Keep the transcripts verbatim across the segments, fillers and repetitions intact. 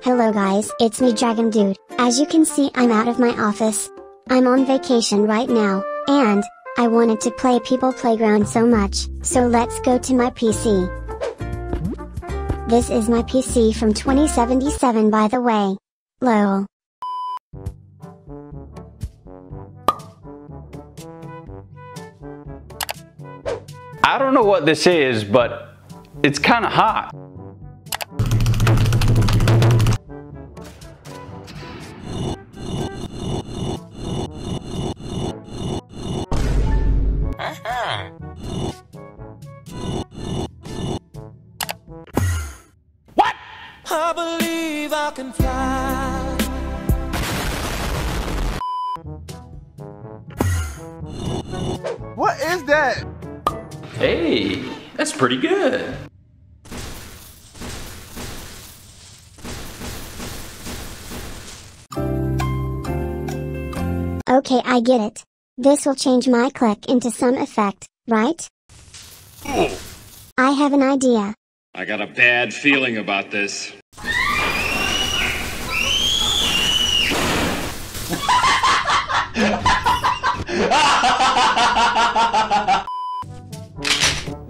Hello guys, it's me Dragon Dude. As you can see, I'm out of my office. I'm on vacation right now, and I wanted to play People Playground so much, so let's go to my P C. This is my P C from twenty seventy-seven, by the way. Lol. I don't know what this is, but it's kind of hot. What? I believe I can fly. What is that? Hey, that's pretty good. Okay, I get it. This will change my click into some effect, right? Oh. I have an idea. I got a bad feeling about this.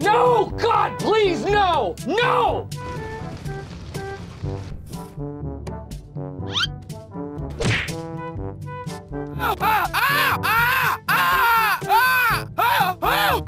No! God, please, no! No! Ah, ah, ah, ah, ah, ah, ah.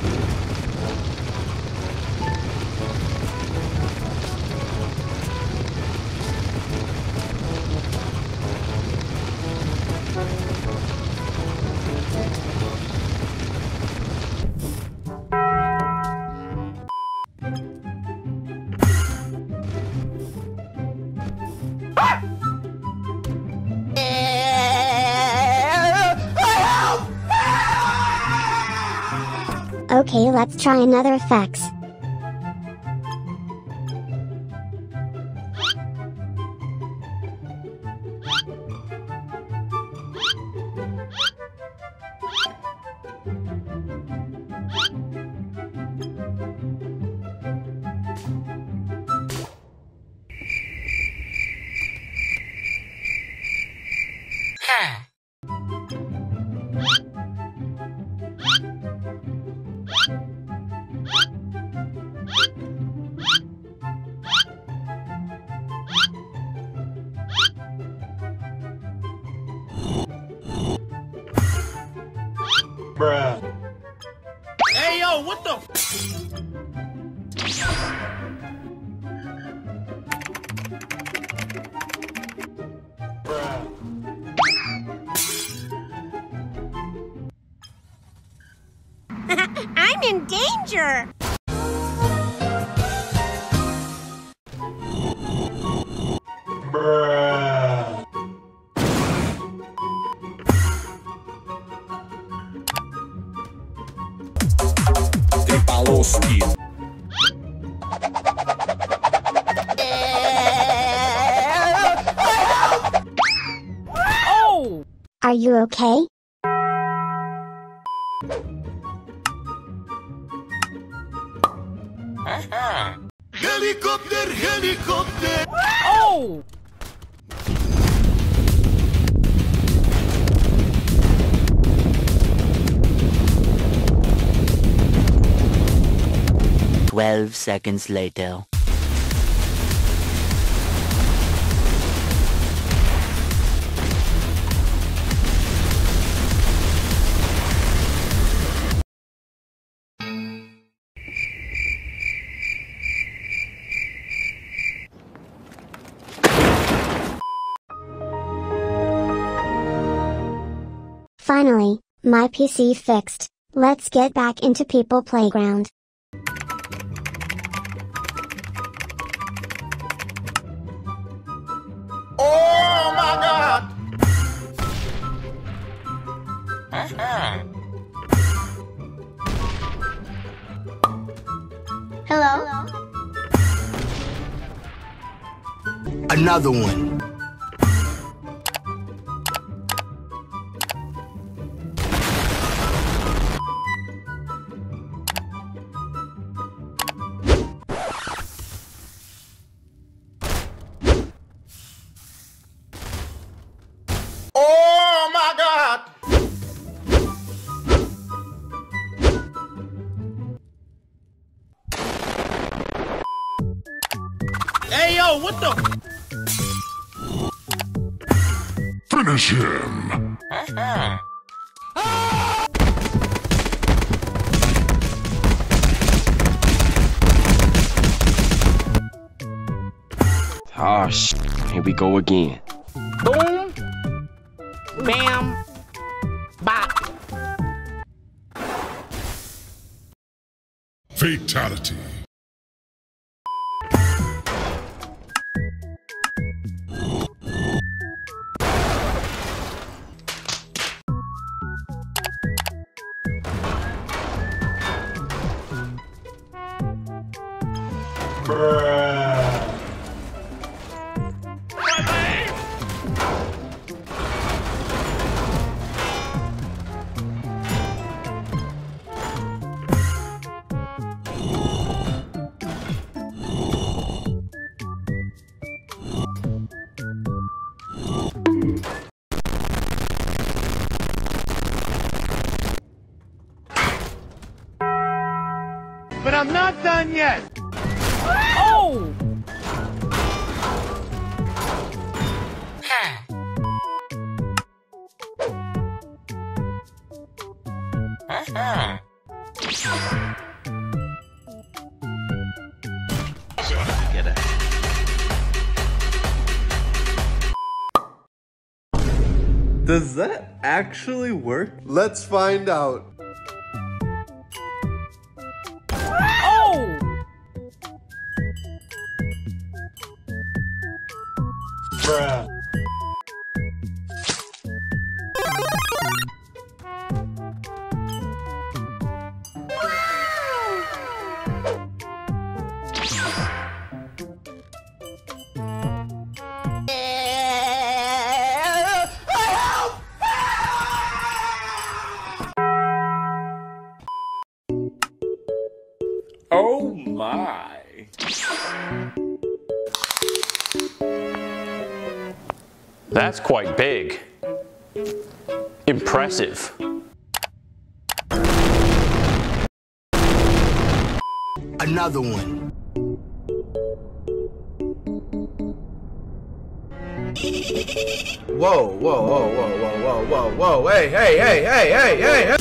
Okay, let's try another effects. Bruh. Hey yo, what the f I'm in danger. Bruh. Oh! Are you okay? Uh-huh. Helicopter, helicopter! Oh! twelve seconds later. Finally, my P C fixed. Let's get back into People Playground. Hello? Another one. Yo, what the? Finish him. Uh-huh. Ah! Ah, oh, sh**. Here we go again. Boom. Bam. Bop. Fatality. But I'm not done yet! Oh! Uh-huh. Get it. Does that actually work? Let's find out. Oh my. That's quite big. Impressive. Another one. Whoa, whoa, whoa, whoa, whoa, whoa, whoa, hey, hey, hey, hey, hey, hey.